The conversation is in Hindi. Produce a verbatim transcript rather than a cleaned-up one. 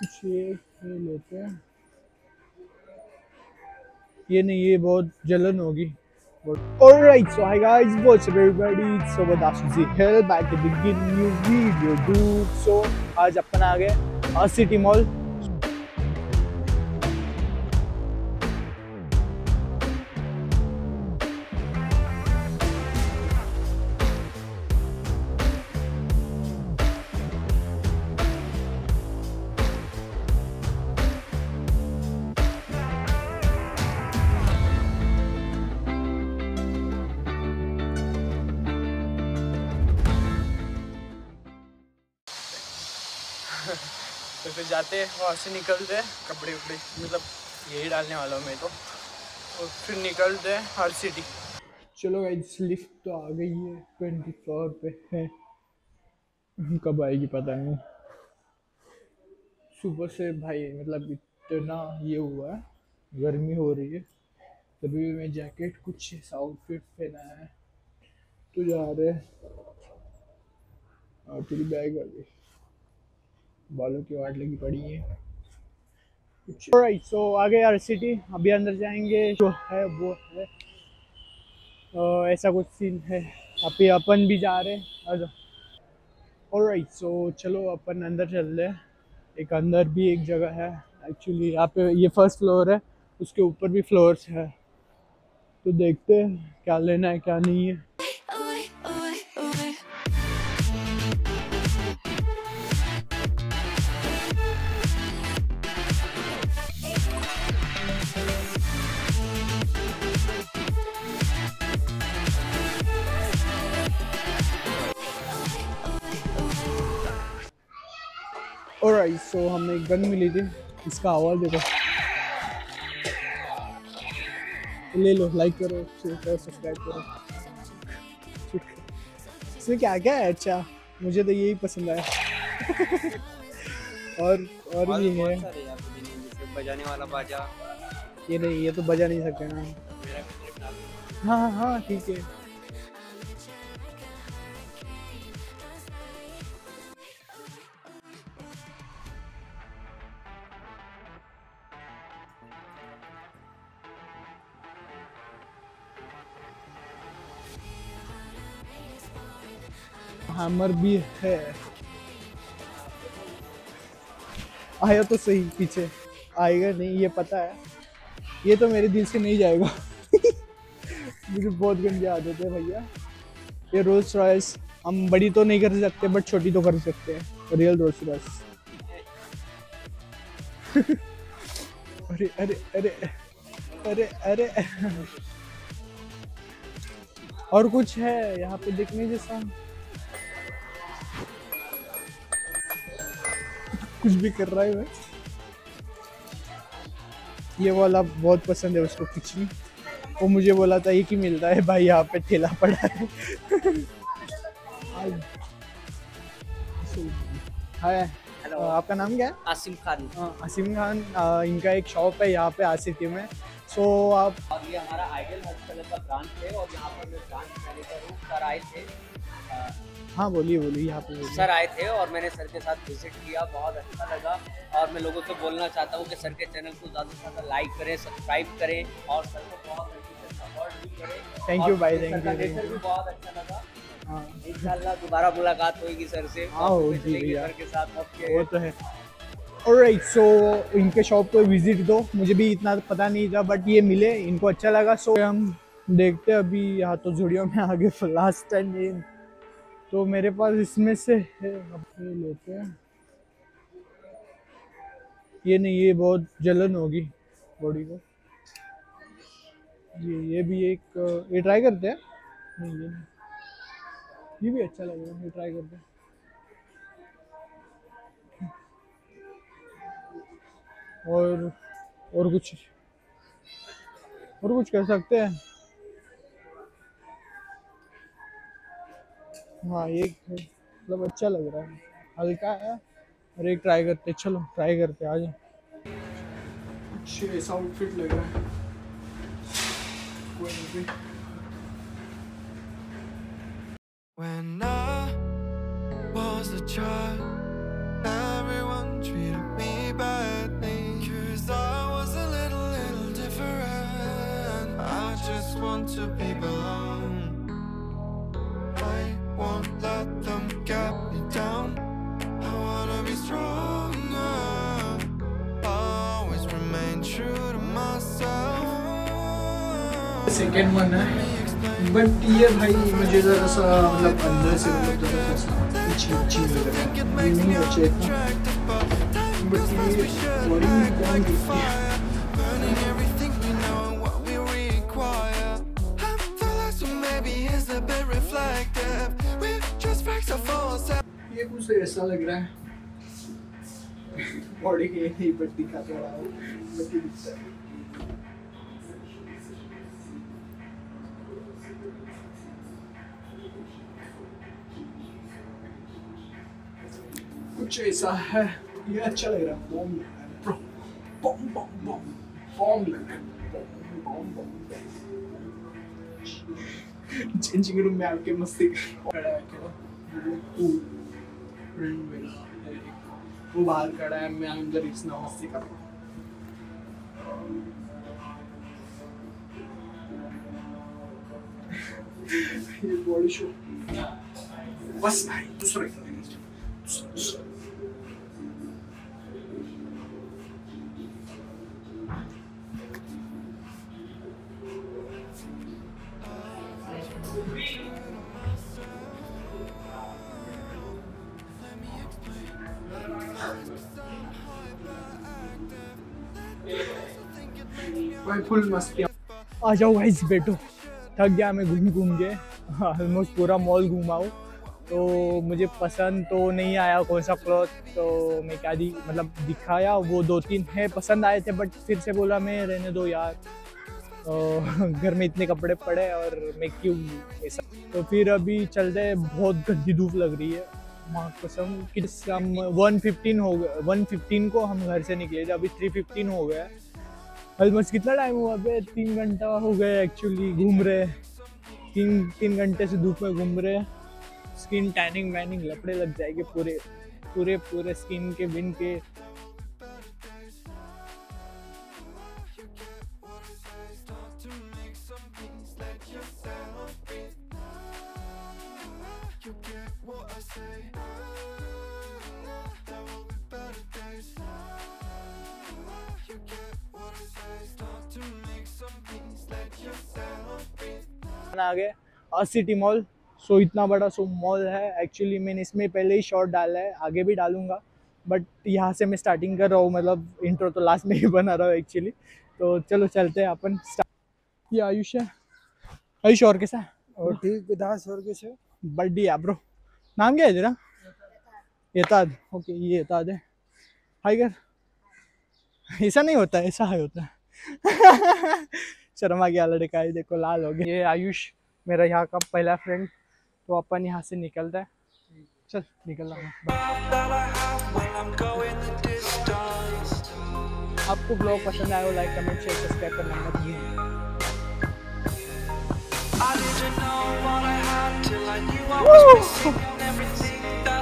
कुछ ये लेते हैं, ये नहीं, ये बहुत जलन होगी। Alright, so hi guys, what's up everybody? So with Asim Khan back to the new video, dude. So आज अपन आ गए R City Mall। तो फिर जाते वहाँ से निकलते कपड़े उपड़े मतलब यही डालने वाला हूँ मैं तो, और फिर निकलते हर सिटी। चलो गाइस लिफ्ट तो आ गई है, ट्वेंटी फोर पे है, कब आएगी पता नहीं। सुबह से भाई मतलब इतना ये हुआ है, गर्मी हो रही है, तभी भी मैं जैकेट कुछ ऐसा आउटफिट पहना है तो जा रहे और तेरी बैग आ गई, बालों की वाट लगी पड़ी है। ऑलराइट, सो आ गए आर सिटी, अभी अंदर जाएंगे। जो है वो है, आ, ऐसा कुछ सीन है, अभी अपन भी जा रहे हैं। ऑलराइट, सो चलो अपन अंदर चल रहे हैं। एक अंदर भी एक जगह है एक्चुअली, यहाँ पे ये फर्स्ट फ्लोर है, उसके ऊपर भी फ्लोर्स है, तो देखते हैं क्या लेना है क्या नहीं है। ऑलराइट, सो so, हमें एक गन मिली थी, इसका आवाज़ देखो, ले लो, लाइक करो, शेयर करो, सब्सक्राइब करो। इसमें क्या क्या है? अच्छा, मुझे तो यही पसंद आया। और और भी है, बजाने वाला बाजा, ये नहीं, ये तो बजा नहीं सकते ना। हाँ हाँ ठीक है। हैमर भी है, आया तो सही, पीछे आएगा नहीं ये पता है, ये तो मेरे दिल से नहीं जाएगा। मुझे बहुत गंदी आदत है भैया। ये रोल्स रॉयस हम बड़ी तो नहीं कर सकते बट छोटी तो कर सकते हैं, रियल रोल्स रॉयस। अरे अरे अरे अरे अरे, और कुछ है यहाँ पे देखने जैसा? कुछ भी कर रहा है मैं। ये वाला बहुत पसंद है उसको, खिचड़ी। वो मुझे बोला था ये की मिलता है भाई, यहाँ पे ठेला पड़ा है। हाय, आपका नाम क्या है? आसिम खान। आसिम खान, इनका एक शॉप है यहाँ पे आर सिटी में। सो आप, और ये हमारा आइडियल हॉस्पिटल का ब्रांच है, और यहाँ पर मैं ब्रांच मैनेजर हूँ। सर आए थे, हाँ बोलिए बोलिए, यहाँ पे सर आए थे और मैंने सर के साथ विजिट किया, बहुत अच्छा लगा। और मैं लोगों से बोलना चाहता हूँ कि सर के चैनल को ज़्यादा से ज़्यादा लाइक करें, सब्सक्राइब करें, और सर को बहुत अच्छे से सपोर्ट भी करें। थैंक यू भाई, थैंक यू, सर भी बहुत अच्छा लगा। हाँ इंशाल्लाह दोबारा मुलाकात होगी सर से। हाँ होगी सर के साथ, वो तो है। ऑलराइट, सो इनके शॉप पर विजिट दो, मुझे भी इतना पता नहीं था बट ये मिले, इनको अच्छा लगा। सो हम देखते अभी यहाँ तो जुड़ियों में आगे लास्ट टाइम ये तो मेरे पास इसमें से है, अब ये लेते हैं। ये नहीं, ये बहुत जलन होगी बॉडी को। ये ये भी एक, ये ट्राई करते हैं। नहीं ये नहीं, ये भी अच्छा लगेगा, ये ट्राई करते हैं। और और कुछ और कुछ कर सकते हैं। हाँ ये मतलब अच्छा लग रहा है, हल्का है, और एक ट्राई करते, चलो ट्राई करते आज। अच्छे ऐसा आउटफिट लग रहा है, कोई नहीं। When I was a child, everyone treated me second one है, बट ये भाई मुझे ज़रा सा मतलब अंदर से मतलब अच्छी लग रहा है, नहीं बच्चे इतना, बट ये बॉडी में कौन दिखती है। ये कुछ ऐसा लग रहा है, बॉडी के नहीं बट दिखाता रहा हूँ, बट ये दिखता है। कुछ ऐसा है, ये अच्छा लग रहा है, bomb bomb bomb bomb bomb लग रहा है, बॉम बॉम। चेंजिंग रूम में आपके मस्ती खड़ा है, वो बाहर खड़ा है, मैं अंदर इतना मस्ती कर रहा हूँ। ये बॉडी शो बस भाई, दूसरे फुल मस्ती। आ जाओ गाइस, बैठो, थक गया मैं घूम घूम के, ऑलमोस्ट पूरा मॉल घूमा हूँ। तो मुझे पसंद तो नहीं आया कौन सा क्लॉथ, तो मैं क्या दी मतलब दिखाया, वो दो तीन है पसंद आए थे, बट फिर से बोला मैं रहने दो यार, तो घर में इतने कपड़े पड़े और मैं क्यों ऐसा। तो फिर अभी चलते, बहुत गंदी धूप लग रही है माँ कसम। किस हम वन फिफ्टीन हो गए, वन फिफ्टीन को हम घर से निकले थे, अभी थ्री फिफ्टीन हो गया। ऑलमोस्ट कितना टाइम हुआ पे, तीन घंटा हो गया एक्चुअली घूम रहे, तीन तीन घंटे से धूप में घूम रहे। स्किन टैनिंग वैनिंग लपड़े लग जाएंगे पूरे पूरे पूरे स्किन के बिन के। आ गए आर सिटी मॉल, सो इतना बड़ा सो मॉल है एक्चुअली। मैंने इसमें पहले ही शॉर्ट डाला है, आगे भी डालूंगा, बट यहाँ से मैं स्टार्टिंग कर रहा हूँ, मतलब इंट्रो तो लास्ट में ही बना रहा हूँ एक्चुअली। तो चलो चलते हैं अपन। ये आयुष है, आयुष और कैसा और ठीक दास और कैसे बड्डी है ब्रो। नाम क्या है तेरा? एताद। ओके ये एताद है। हाई कर, ऐसा नहीं होता, ऐसा हाई होता है। शर्मा गया लड़का, ये देखो लाल हो गया। ये आयुष मेरा यहाँ का पहला फ्रेंड, तो अपन यहाँ से निकलता है, चल निकल रहा। आपको ब्लॉग पसंद आया हो लाइक कमेंट शेयर सब्सक्राइब करना मत भूलिए।